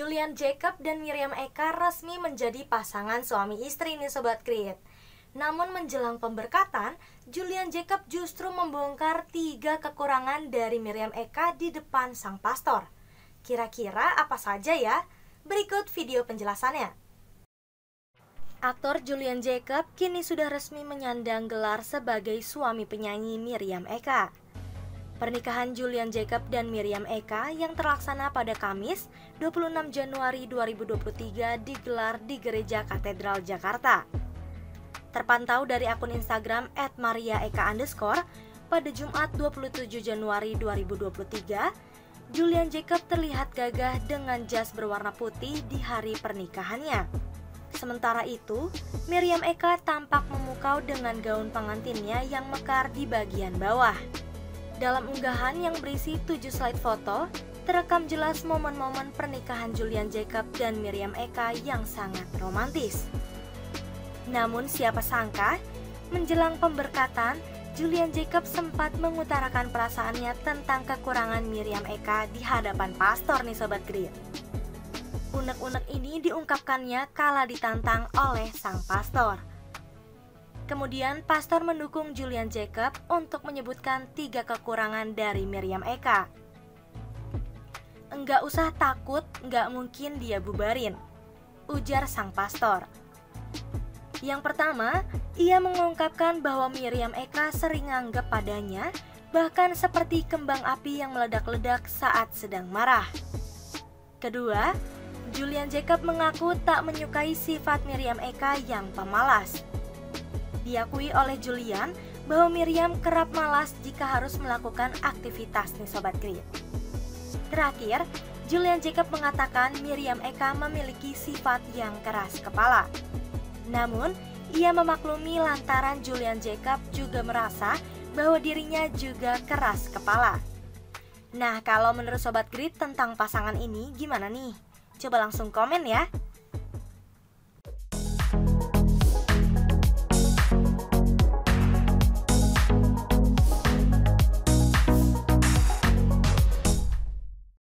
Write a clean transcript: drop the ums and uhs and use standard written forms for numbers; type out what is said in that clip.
Julian Jacob dan Mirriam Eka resmi menjadi pasangan suami istri nih Sobat Krit. Namun menjelang pemberkatan, Julian Jacob justru membongkar 3 kekurangan dari Mirriam Eka di depan sang pastor. Kira-kira apa saja ya? Berikut video penjelasannya. Aktor Julian Jacob kini sudah resmi menyandang gelar sebagai suami penyanyi Mirriam Eka. Pernikahan Julian Jacob dan Mirriam Eka yang terlaksana pada Kamis 26 Januari 2023 digelar di Gereja Katedral Jakarta. Terpantau dari akun Instagram @mariaeka_, pada Jumat 27 Januari 2023, Julian Jacob terlihat gagah dengan jas berwarna putih di hari pernikahannya. Sementara itu, Mirriam Eka tampak memukau dengan gaun pengantinnya yang mekar di bagian bawah. Dalam unggahan yang berisi 7 slide foto, terekam jelas momen-momen pernikahan Julian Jacob dan Mirriam Eka yang sangat romantis. Namun siapa sangka, menjelang pemberkatan, Julian Jacob sempat mengutarakan perasaannya tentang kekurangan Mirriam Eka di hadapan pastor nih Sobat Krit. Unek-unek ini diungkapkannya kala ditantang oleh sang pastor. Kemudian, pastor mendukung Julian Jacob untuk menyebutkan 3 kekurangan dari Mirriam Eka. "Enggak usah takut, enggak mungkin dia bubarin," ujar sang pastor. Yang pertama, ia mengungkapkan bahwa Mirriam Eka sering nganggep padanya, bahkan seperti kembang api yang meledak-ledak saat sedang marah. Kedua, Julian Jacob mengaku tak menyukai sifat Mirriam Eka yang pemalas. Diakui oleh Julian bahwa Mirriam kerap malas jika harus melakukan aktivitas nih Sobat Krit. Terakhir, Julian Jacob mengatakan Mirriam Eka memiliki sifat yang keras kepala. Namun, ia memaklumi lantaran Julian Jacob juga merasa bahwa dirinya juga keras kepala. Nah, kalau menurut Sobat Krit tentang pasangan ini gimana nih? Coba langsung komen ya!